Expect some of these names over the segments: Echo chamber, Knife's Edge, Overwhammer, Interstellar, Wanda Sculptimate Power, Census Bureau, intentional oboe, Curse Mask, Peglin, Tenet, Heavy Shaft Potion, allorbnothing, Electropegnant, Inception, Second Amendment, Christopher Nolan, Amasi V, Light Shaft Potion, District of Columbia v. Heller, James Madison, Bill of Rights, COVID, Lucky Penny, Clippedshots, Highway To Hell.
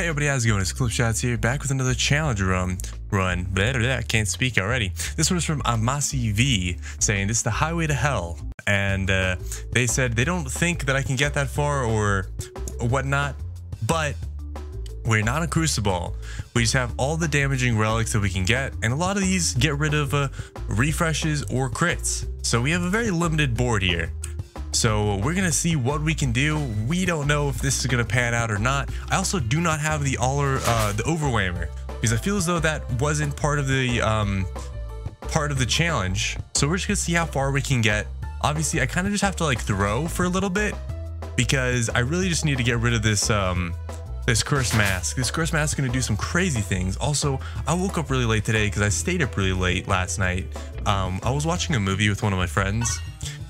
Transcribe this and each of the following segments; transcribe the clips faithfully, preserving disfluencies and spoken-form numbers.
Hey everybody, how's it going? It's Clippedshots here, back with another challenge run. Run, blah, blah, blah, can't speak already. This one is from Amasi V, saying this is the highway to hell, and uh, they said they don't think that I can get that far or whatnot, but we're not a crucible. We just have all the damaging relics that we can get, and a lot of these get rid of uh, refreshes or crits. So we have a very limited board here. So we're gonna see what we can do. We don't know if this is gonna pan out or not. I also do not have the all or uh, the Overwhammer, because I feel as though that wasn't part of the um, part of the challenge. So we're just gonna see how far we can get. Obviously, I kind of just have to like throw for a little bit, because I really just need to get rid of this um, this Curse Mask. This Curse Mask is gonna do some crazy things. Also, I woke up really late today because I stayed up really late last night. Um, I was watching a movie with one of my friends.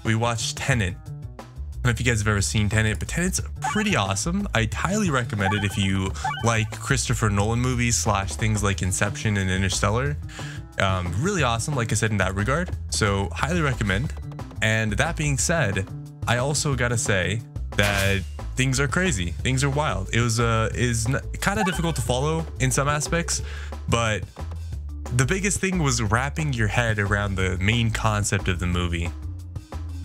We watched Tenet. I don't know if you guys have ever seen Tenet, but Tenet's pretty awesome. I highly recommend it if you like Christopher Nolan movies slash things like Inception and Interstellar. Um, really awesome, like I said, in that regard. So highly recommend. And that being said, I also gotta say that things are crazy. Things are wild. It was uh, is kind of difficult to follow in some aspects, but the biggest thing was wrapping your head around the main concept of the movie.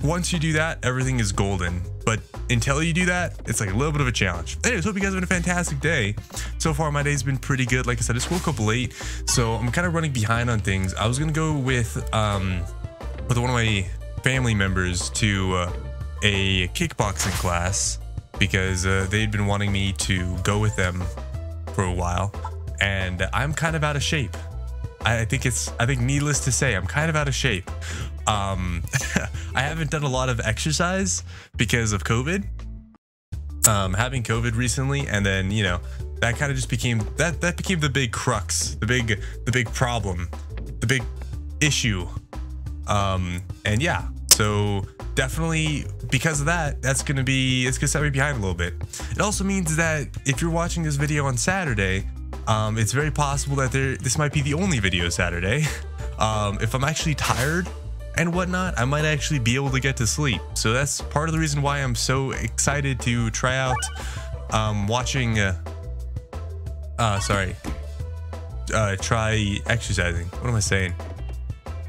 Once you do that, everything is golden, but until you do that, it's like a little bit of a challenge. Anyways, hope you guys have a fantastic day. So far my day's been pretty good. Like I said, I just woke up late, so I'm kind of running behind on things. I was gonna go with um with one of my family members to uh, a kickboxing class, because uh, they'd been wanting me to go with them for a while, and I'm kind of out of shape. I think it's, I think needless to say, I'm kind of out of shape. Um, I haven't done a lot of exercise because of COVID, um, having COVID recently. And then, you know, that kind of just became, that, that became the big crux, the big, the big problem, the big issue. Um, and yeah, so definitely because of that, that's going to be, it's going to set me behind a little bit. It also means that if you're watching this video on Saturday, Um, it's very possible that there, this might be the only video Saturday. Um, if I'm actually tired and whatnot, I might actually be able to get to sleep. So that's part of the reason why I'm so excited to try out um, watching, uh, uh, sorry, uh, try exercising. What am I saying?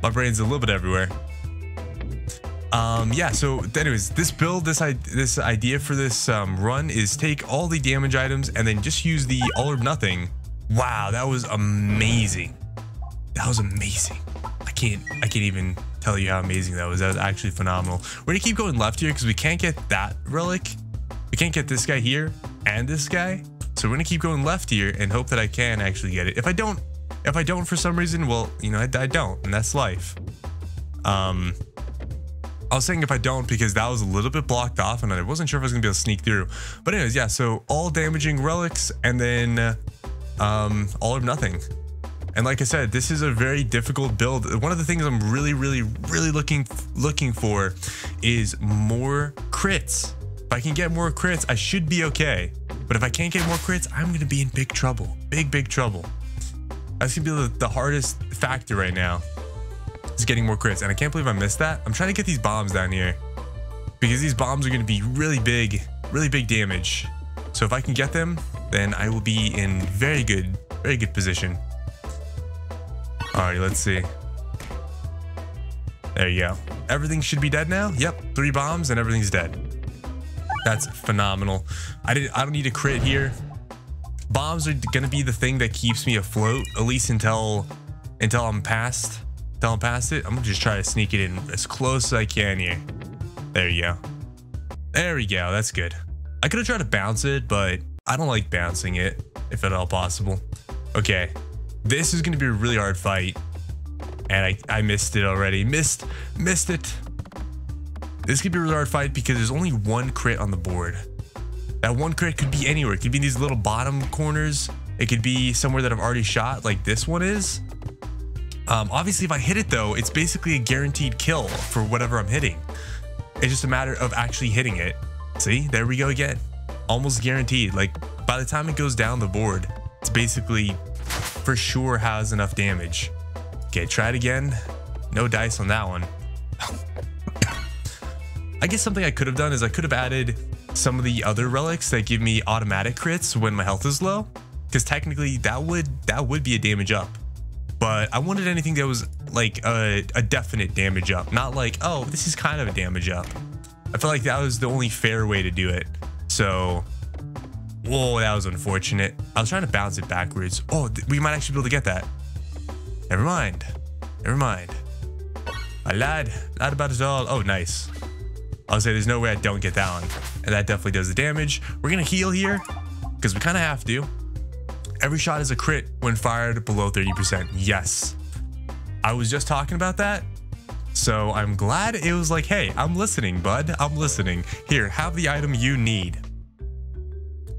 My brain's a little bit everywhere. Um, yeah, so anyways, this build, this I this idea for this um, run is take all the damage items and then just use the all or nothing. Wow, that was amazing. That was amazing. I can't I can't even tell you how amazing that was. That was actually phenomenal. We're gonna keep going left here because we can't get that relic. We can't get this guy here and this guy. So we're gonna keep going left here and hope that I can actually get it. If I don't, if I don't for some reason, well, you know, I, I don't, and that's life. Um, I was saying if I don't, because that was a little bit blocked off and I wasn't sure if I was gonna be able to sneak through. But anyways, yeah, so all damaging relics and then uh, um, all or nothing. And like I said, this is a very difficult build. One of the things I'm really, really, really looking looking for is more crits. If I can get more crits, I should be okay. But if I can't get more crits, I'm gonna be in big trouble. Big, big trouble. That's gonna be the, the hardest factor right now. It's getting more crits, and I can't believe I missed that. I'm trying to get these bombs down here, because these bombs are going to be really big, really big damage. So if I can get them, then I will be in very good, very good position. All right, let's see. There you go. Everything should be dead now. Yep, three bombs and everything's dead. That's phenomenal. I didn't. I don't need a crit here. Bombs are going to be the thing that keeps me afloat, at least until until I'm past. Tell him past it. I'm gonna just try to sneak it in as close as I can here. There you go. There we go. That's good. I could have tried to bounce it, but I don't like bouncing it if at all possible. Okay. This is gonna be a really hard fight. And I, I missed it already. Missed, missed it. This could be a really hard fight because there's only one crit on the board. That one crit could be anywhere. It could be in these little bottom corners. It could be somewhere that I've already shot, like this one is. Um, obviously, if I hit it, though, it's basically a guaranteed kill for whatever I'm hitting. It's just a matter of actually hitting it. See, there we go again. Almost guaranteed. Like, by the time it goes down the board, it's basically for sure has enough damage. Okay, try it again. No dice on that one. I guess something I could have done is I could have added some of the other relics that give me automatic crits when my health is low. because technically that would that would be a damage up. But I wanted anything that was like a, a definite damage up, not like, oh, this is kind of a damage up. I felt like that was the only fair way to do it. So, whoa, that was unfortunate. I was trying to bounce it backwards. Oh, we might actually be able to get that. Never mind. Never mind. I lied. Lied about it all. Oh, nice. I'll say there's no way I don't get that one. And that definitely does the damage. We're going to heal here because we kind of have to. Every shot is a crit when fired below thirty percent. Yes. I was just talking about that. So I'm glad it was like, hey, I'm listening, bud. I'm listening. Here, have the item you need.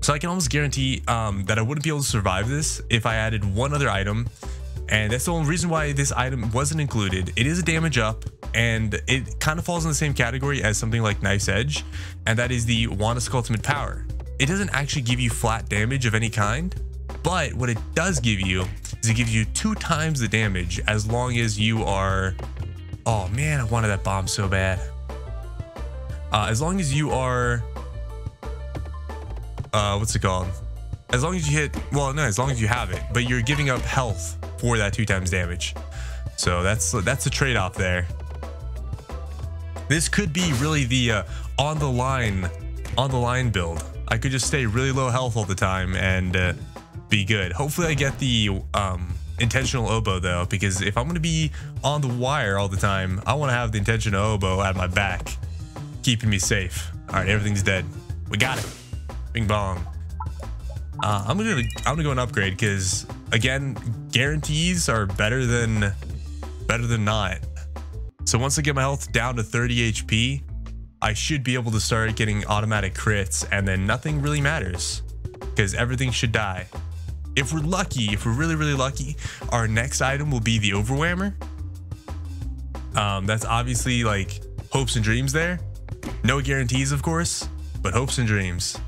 So I can almost guarantee um, that I wouldn't be able to survive this if I added one other item. And that's the only reason why this item wasn't included. It is a damage up, and it kind of falls in the same category as something like Knife's Edge, and that is the Wanda Sculptimate Power. It doesn't actually give you flat damage of any kind, but what it does give you is it gives you two times the damage as long as you are... Oh man, I wanted that bomb so bad. Uh, as long as you are... Uh, what's it called? As long as you hit... Well, no, as long as you have it, but you're giving up health for that two times damage. So that's that's a trade-off there. This could be really the uh, on the line on the line build. I could just stay really low health all the time and uh, be good. Hopefully I get the um, intentional oboe though, because if I'm going to be on the wire all the time, I want to have the intentional oboe at my back, keeping me safe. All right, everything's dead. We got it. Bing bong. Uh, I'm gonna I'm gonna go and upgrade because again, guarantees are better than better than not. So once I get my health down to thirty H P, I should be able to start getting automatic crits, and then nothing really matters because everything should die. If we're lucky, if we're really really lucky, our next item will be the Overwhammer. Um, that's obviously like hopes and dreams there. No guarantees, of course, but hopes and dreams.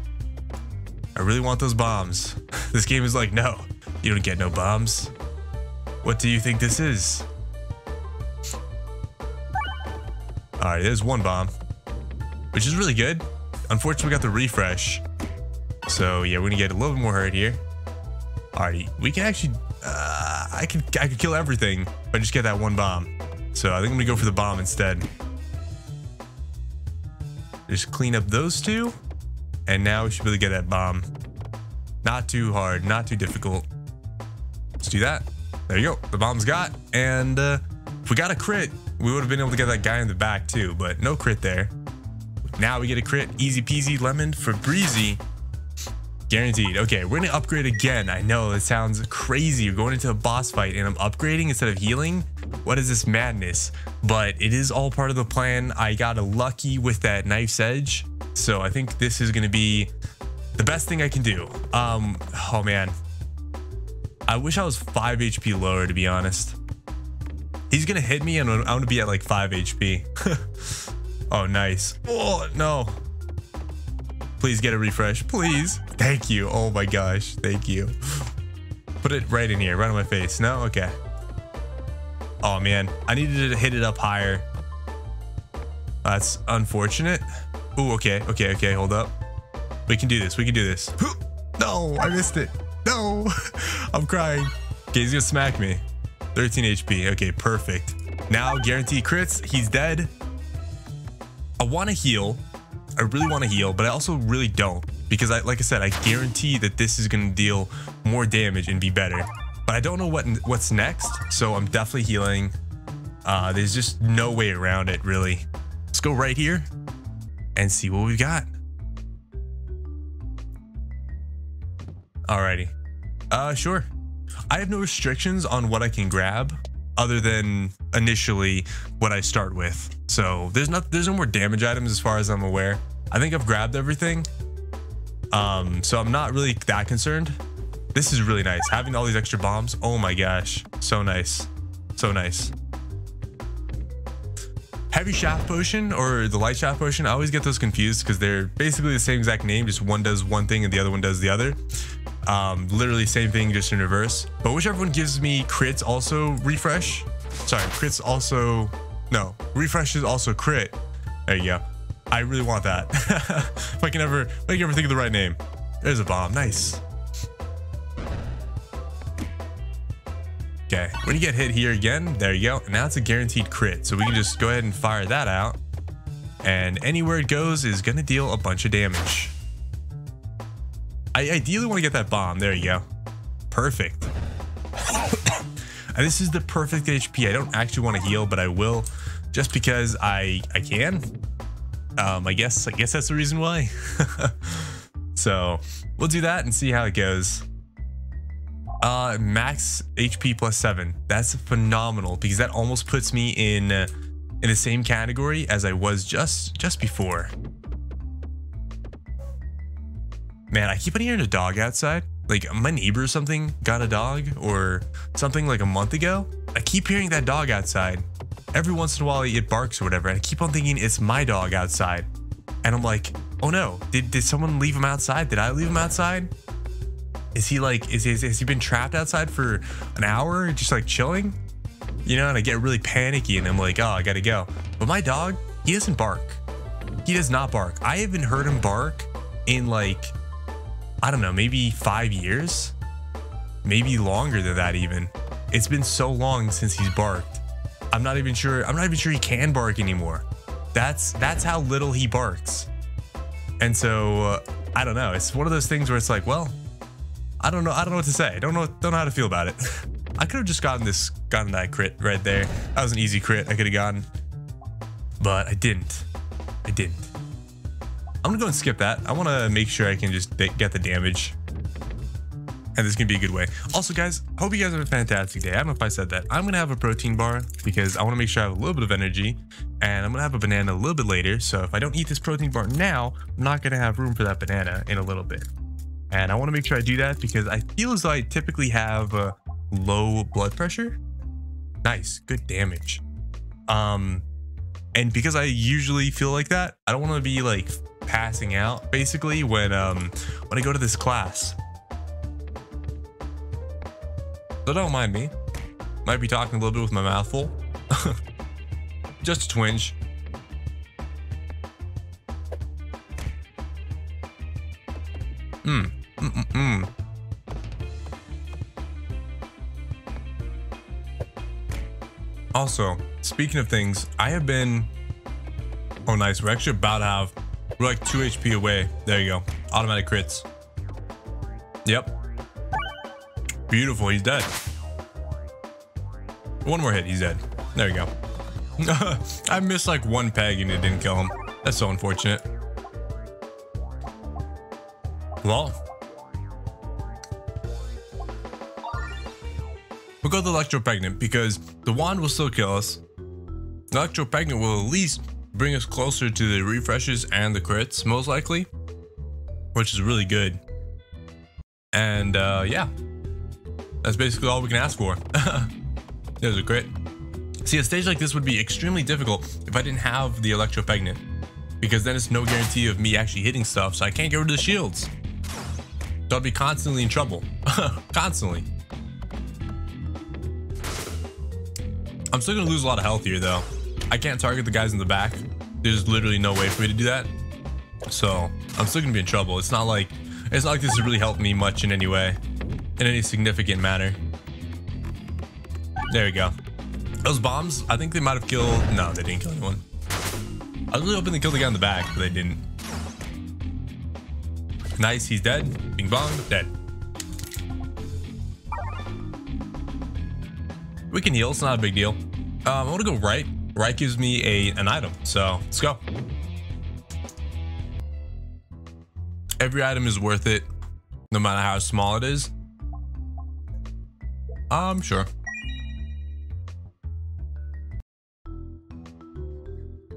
I really want those bombs. This game is like, no, you don't get no bombs. What do you think this is? All right, there's one bomb, which is really good. Unfortunately, we got the refresh. So yeah, we're gonna get a little bit more hurt here. All right, we can actually, uh, I can, I could kill everything, if I just get that one bomb. So I think I'm gonna go for the bomb instead. Just clean up those two. And now we should really get that bomb. Not too hard, not too difficult. Let's do that. There you go. The bomb's got. And uh, if we got a crit, we would have been able to get that guy in the back too, but no crit there. Now we get a crit. Easy peasy lemon for breezy. Guaranteed. Okay, we're going to upgrade again. I know it sounds crazy. You're going into a boss fight and I'm upgrading instead of healing. What is this madness? But it is all part of the plan. I got a lucky with that Knife's Edge. So I think this is going to be the best thing I can do. Um, oh man, I wish I was five H P lower, to be honest. He's going to hit me and I'm going to be at like five H P. Oh, nice. Oh, no. Please get a refresh, please. Thank you. Oh my gosh. Thank you. Put it right in here, right on my face. No? Okay. Oh man, I needed to hit it up higher. That's unfortunate. Ooh, okay, okay, okay, hold up. We can do this, we can do this. No, I missed it. No, I'm crying. Okay, he's gonna smack me. thirteen H P, okay, perfect. Now, guarantee crits, he's dead. I wanna heal. I really wanna heal, but I also really don't. Because, I, like I said, I guarantee that this is gonna deal more damage and be better. But I don't know what what's next, so I'm definitely healing. Uh, there's just no way around it, really. Let's go right here and see what we've got. Alrighty. Uh, sure. I have no restrictions on what I can grab other than initially what I start with. So there's not, there's no more damage items as far as I'm aware. I think I've grabbed everything. Um, so I'm not really that concerned. This is really nice. Having all these extra bombs. Oh my gosh. So nice. So nice. Heavy Shaft Potion or the Light Shaft Potion, I always get those confused because they're basically the same exact name, just one does one thing and the other one does the other. Um, literally same thing, just in reverse. But whichever one gives me crits also refresh. Sorry, crits also, no, refresh is also crit. There you go. I really want that. If I can ever, if I can ever think of the right name. There's a bomb, nice. Okay, when you get hit here again, there you go. Now it's a guaranteed crit, so we can just go ahead and fire that out. And anywhere it goes is going to deal a bunch of damage. I ideally want to get that bomb. There you go. Perfect. And this is the perfect H P. I don't actually want to heal, but I will just because I I can. Um, I guess I guess that's the reason why. So we'll do that and see how it goes. Uh, max H P plus seven. That's phenomenal because that almost puts me in uh, in the same category as I was just just before. Man, I keep on hearing a dog outside. Like my neighbor or something got a dog or something like a month ago. I keep hearing that dog outside. Every once in a while it barks or whatever. And I keep on thinking it's my dog outside. And I'm like, oh no, did, did someone leave him outside? Did I leave him outside? Is he like, is, is, has he been trapped outside for an hour just like chilling? You know, and I get really panicky and I'm like, oh, I gotta go. But my dog, he doesn't bark. He does not bark. I haven't heard him bark in like, I don't know, maybe five years, maybe longer than that even. It's been so long since he's barked. I'm not even sure. I'm not even sure he can bark anymore. That's that's how little he barks. And so uh, I don't know. It's one of those things where it's like, well, I don't know. I don't know what to say. I don't know. Don't know how to feel about it. I could have just gotten this, gotten that crit right there. That was an easy crit. I could have gotten, but I didn't. I didn't. I'm gonna go and skip that. I want to make sure I can just get the damage. And this is gonna be a good way. Also, guys, hope you guys have a fantastic day. I don't know if I said that. I'm gonna have a protein bar because I want to make sure I have a little bit of energy. And I'm gonna have a banana a little bit later. So if I don't eat this protein bar now, I'm not gonna have room for that banana in a little bit. And I want to make sure I do that because I feel as though I typically have uh, low blood pressure. Nice, good damage. Um, and because I usually feel like that, I don't want to be like passing out basically when um when I go to this class. So don't mind me. Might be talking a little bit with my mouth full. Just a twinge. Mm. Mm mm mm. Also, speaking of things, I have been. Oh, nice. We're actually about to have. We're like two H P away. There you go. Automatic crits. Yep. Beautiful. He's dead. One more hit. He's dead. There you go. I missed like one peg and it didn't kill him. That's so unfortunate. Lol. We'll go with Electropegnant because the wand will still kill us. Electropegnant will at least bring us closer to the refreshes and the crits most likely, which is really good. And uh yeah, that's basically all we can ask for. There's a crit. See, a stage like this would be extremely difficult if I didn't have the Electropegnant, because then it's no guarantee of me actually hitting stuff, so I can't get rid of the shields, so I'd be constantly in trouble. Constantly. I'm still gonna lose a lot of health here though. I can't target the guys in the back. There's literally no way for me to do that. So I'm still gonna be in trouble. It's not like, it's not like this has really helped me much in any way, in any significant manner. There we go. Those bombs, I think they might've killed, no, they didn't kill anyone. I was really hoping they killed the guy in the back, but they didn't. Nice, he's dead. Bing bong, dead. We can heal, it's not a big deal. Um, I wanna go right. Right gives me a an item, so let's go. Every item is worth it, no matter how small it is. I'm sure.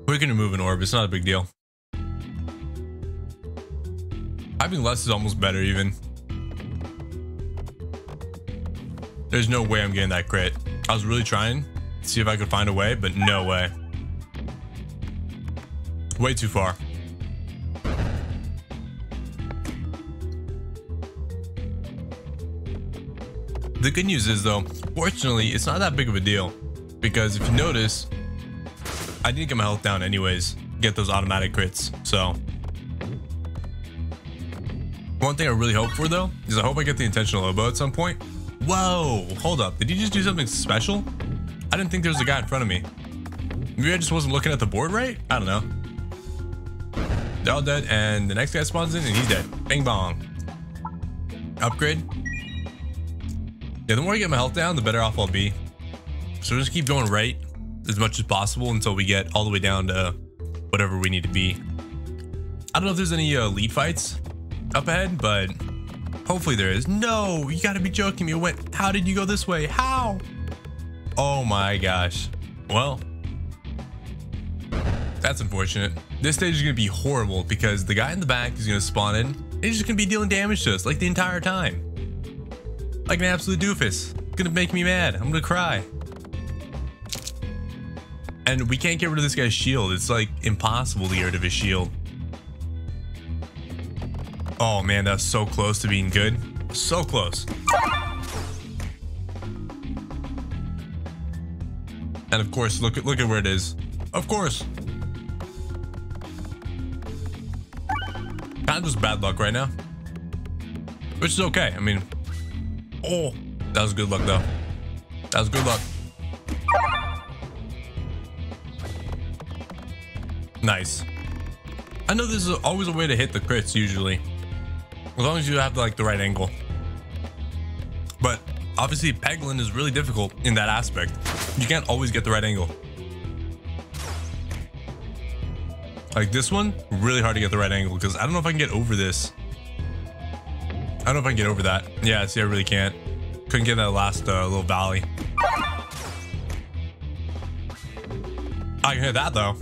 We can remove an orb, it's not a big deal. Having less is almost better even. There's no way I'm getting that crit. I was really trying. See if I could find a way, but no way. Way too far. The good news is though, fortunately, it's not that big of a deal, because if you notice, I need to get my health down anyways, get those automatic crits. So one thing I really hope for though, is I hope I get the intentional oboe at some point. Whoa, hold up. Did you just do something special? I didn't think there was a guy in front of me. Maybe I just wasn't looking at the board right? I don't know. They're all dead and the next guy spawns in and he's dead. Bing bong. Upgrade. Yeah, the more I get my health down, the better off I'll be. So just keep going right as much as possible until we get all the way down to whatever we need to be. I don't know if there's any uh, elite fights up ahead, but hopefully there is. No, you gotta be joking me. Went, how did you go this way? How? Oh my gosh. Well, that's unfortunate. This stage is gonna be horrible because the guy in the back is gonna spawn in. And he's just gonna be dealing damage to us like the entire time. Like an absolute doofus. It's gonna make me mad. I'm gonna cry. And we can't get rid of this guy's shield. It's like impossible to get rid of his shield. Oh man, that's so close to being good. So close. And of course, look at look at where it is. Of course. Kind of just bad luck right now. Which is okay. I mean, oh, that was good luck though. That was good luck. Nice. I know this is always a way to hit the crits usually. As long as you have like the right angle. But obviously Peglin is really difficult in that aspect. You can't always get the right angle. Like this one, really hard to get the right angle because I don't know if I can get over this. I don't know if I can get over that. Yeah, see, I really can't. Couldn't get that last uh, little valley. I can hit that though.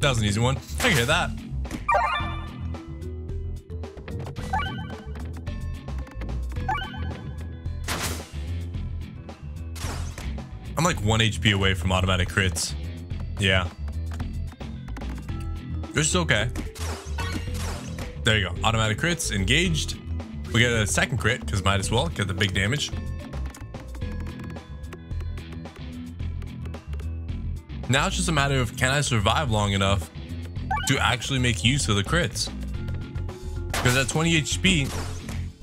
That was an easy one. I can hit that. I'm like one H P away from automatic crits. Yeah. It's okay. There you go. Automatic crits engaged. We get a second crit because might as well get the big damage. Now it's just a matter of can I survive long enough to actually make use of the crits? Because at twenty H P,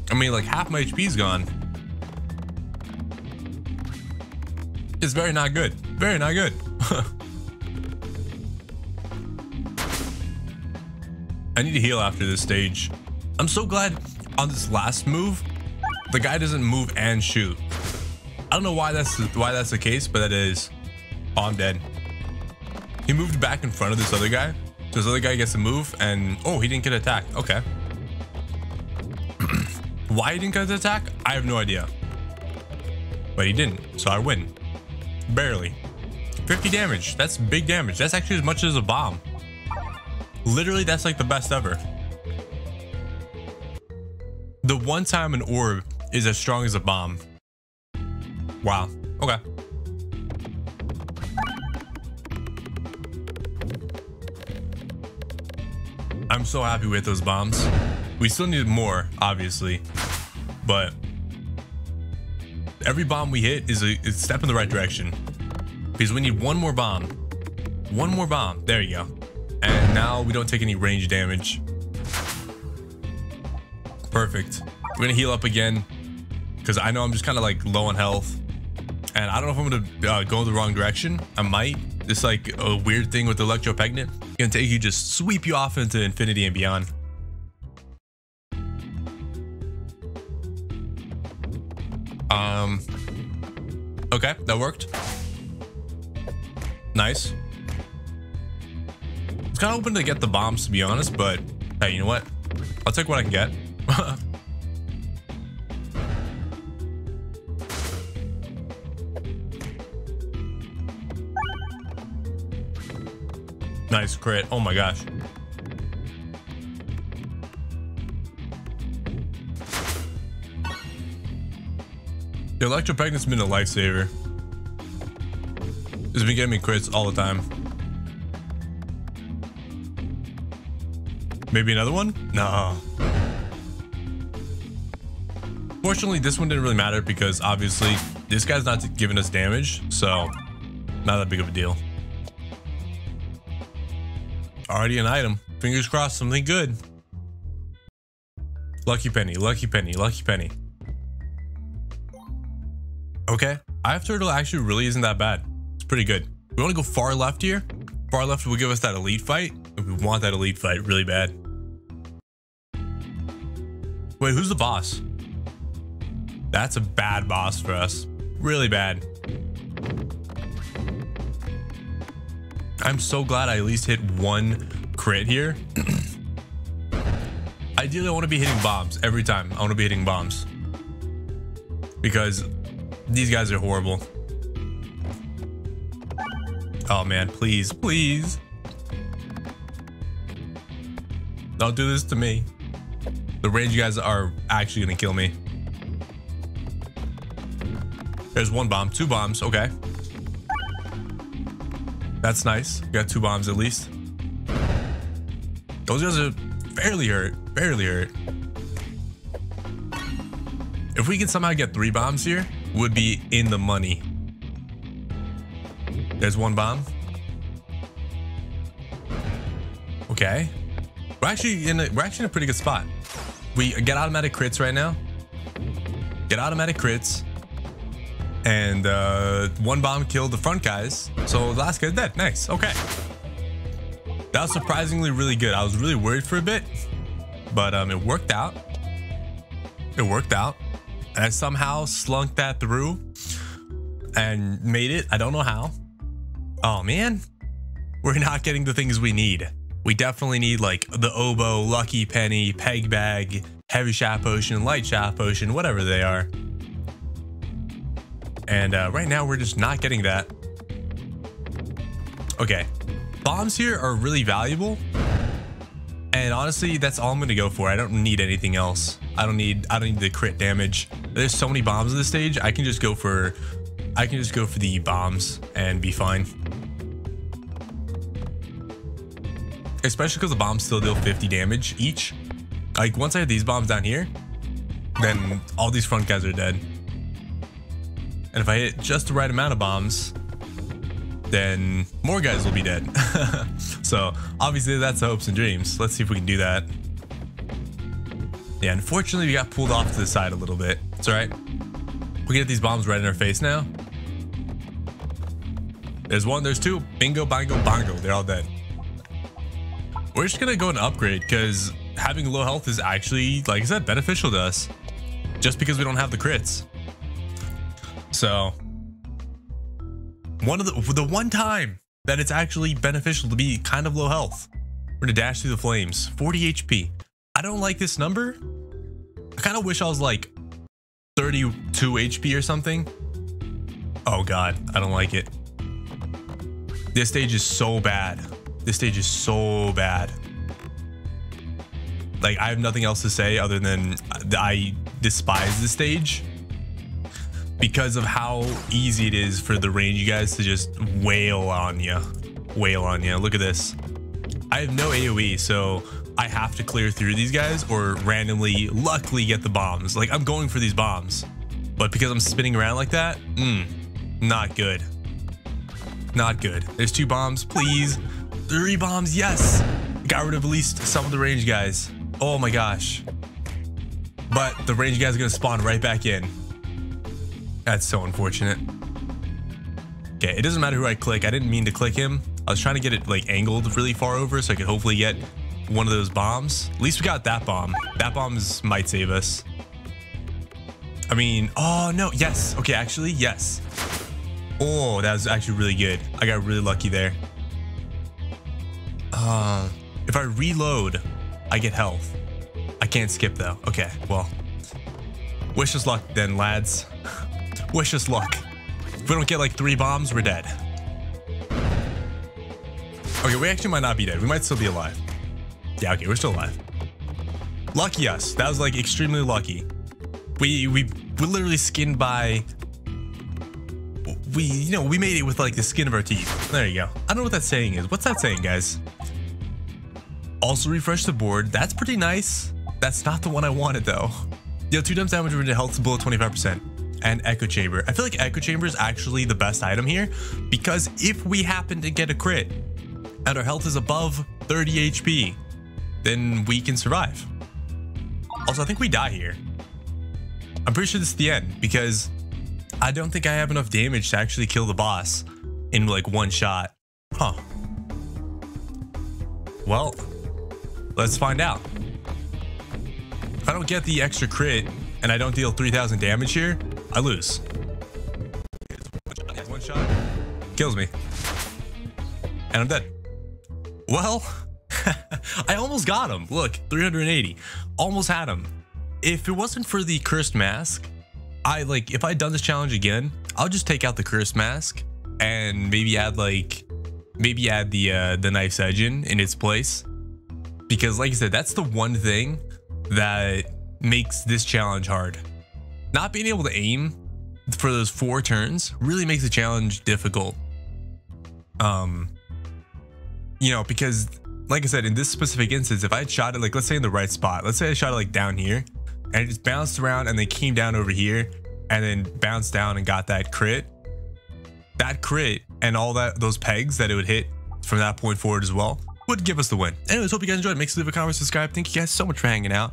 I mean like half my H P is gone. It's very not good. Very not good. I need to heal after this stage. I'm so glad on this last move, the guy doesn't move and shoot. I don't know why that's why that's the case, but that is. Oh, I'm dead. He moved back in front of this other guy. So this other guy gets to move and oh, he didn't get attacked. Okay. Why he didn't get the attack? I have no idea. But he didn't, so I win. Barely. fifty damage. That's big damage. That's actually as much as a bomb. Literally, that's like the best ever. The one time an orb is as strong as a bomb. Wow. Okay. I'm so happy with those bombs. We still need more, obviously, but every bomb we hit is a, is a step in the right direction because we need one more bomb. One more bomb. There you go. And now we don't take any range damage. Perfect. We're gonna heal up again because I know I'm just kind of like low on health and I don't know if I'm gonna uh, go the wrong direction. I might. It's like a weird thing with Electropegnant. It's gonna take you, just sweep you off into infinity and beyond. Um. Okay, that worked. Nice. I was kind of hoping to get the bombs to be honest, but hey, you know what? I'll take what I can get. Nice crit. Oh my gosh. The Electropegnant's been a lifesaver. It's been getting me crits all the time. Maybe another one? No. Fortunately, this one didn't really matter because obviously this guy's not giving us damage, so not that big of a deal. Already an item. Fingers crossed, something good. Lucky Penny, Lucky Penny, Lucky Penny. Okay, I F Turtle actually really isn't that bad. It's pretty good. We want to go far left here. Far left will give us that elite fight. We want that elite fight really bad. Wait, who's the boss? That's a bad boss for us. Really bad. I'm so glad I at least hit one crit here. Ideally, I want to be hitting bombs every time. I want to be hitting bombs because these guys are horrible. Oh man, please, please. Don't do this to me. The range guys are actually gonna kill me. There's one bomb, two bombs, okay. That's nice. We got two bombs at least. Those guys are fairly hurt, fairly hurt. If we can somehow get three bombs here, would be in the money. There's one bomb. Okay. We're actually in a, we're actually in a pretty good spot. We get automatic crits right now. Get automatic crits. And uh, one bomb killed the front guys. So the last guy's dead. Nice. Okay. That was surprisingly really good. I was really worried for a bit, but um, it worked out. It worked out. And I somehow slunk that through and made it. I don't know how. Oh man, we're not getting the things we need. We definitely need like the oboe, lucky penny, peg bag, heavy shaft potion, light shaft potion, whatever they are. And uh, right now we're just not getting that. Okay, bombs here are really valuable. And honestly, that's all I'm gonna go for. I don't need anything else. I don't need, I don't need the crit damage. There's so many bombs at this stage. I can just go for, I can just go for the bombs and be fine. Especially because the bombs still deal fifty damage each. Like once I have these bombs down here, then all these front guys are dead. And if I hit just the right amount of bombs, then more guys will be dead. So obviously that's the hopes and dreams. Let's see if we can do that. Yeah, unfortunately we got pulled off to the side a little bit. It's all right. We get these bombs right in our face now. There's one, there's two. Bingo, bingo, bongo. They're all dead. We're just gonna go and upgrade because having low health is actually, like I said, beneficial to us just because we don't have the crits. So one of the, the one time that it's actually beneficial to be kind of low health, we're gonna dash through the flames, forty H P. I don't like this number. I kind of wish I was like thirty-two H P or something. Oh God, I don't like it. This stage is so bad. This stage is so bad. Like I have nothing else to say other than I despise this stage because of how easy it is for the range guys to just wail on you, wail on you. Look at this. I have no A O E, so I have to clear through these guys or randomly, luckily get the bombs. Like I'm going for these bombs, but because I'm spinning around like that, mm, not good. Not good. There's two bombs, please. Three bombs, yes! Got rid of at least some of the range guys. Oh my gosh. But the range guys are gonna spawn right back in. That's so unfortunate. Okay, it doesn't matter who I click. I didn't mean to click him. I was trying to get it like angled really far over so I could hopefully get one of those bombs. At least we got that bomb. That bomb might save us. I mean, oh no, yes. Okay, actually, yes. Oh, that was actually really good. I got really lucky there. Uh, if I reload, I get health. I can't skip though. Okay, well, wish us luck then, lads. Wish us luck. If we don't get like three bombs, we're dead. Okay, we actually might not be dead. We might still be alive. Yeah, okay, we're still alive. Lucky us. That was like extremely lucky. We we we literally skinned by. We you know we made it with like the skin of our teeth. There you go. I don't know what that saying is. What's that saying, guys? Also refresh the board. That's pretty nice. That's not the one I wanted though. Deal two times damage when your health is below twenty-five percent. And Echo Chamber. I feel like Echo Chamber is actually the best item here because if we happen to get a crit and our health is above thirty H P, then we can survive. Also, I think we die here. I'm pretty sure this is the end because I don't think I have enough damage to actually kill the boss in like one shot. Huh. Well, let's find out. If I don't get the extra crit and I don't deal three thousand damage here, I lose. One shot kills me and I'm dead. Well, I almost got him. Look, three hundred eighty, almost had him. If it wasn't for the Cursed Mask, I like if I'd done this challenge again, I'll just take out the Cursed Mask and maybe add like maybe add the uh, the Knife's Edge in in its place, because like I said, that's the one thing that makes this challenge hard. Not being able to aim for those four turns really makes the challenge difficult. Um, you know, because like I said, in this specific instance, if I had shot it, like let's say in the right spot, let's say I shot it like down here and it just bounced around and then came down over here and then bounced down and got that crit, that crit and all that, those pegs that it would hit from that point forward as well, would give us the win. Anyways, hope you guys enjoyed. Make sure to leave a comment, subscribe. Thank you guys so much for hanging out,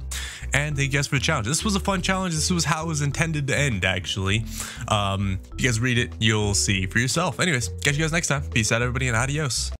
and thank you guys for the challenge. This was a fun challenge. This was how it was intended to end, actually. Um, if you guys read it, you'll see for yourself. Anyways, catch you guys next time. Peace out, everybody, and adios.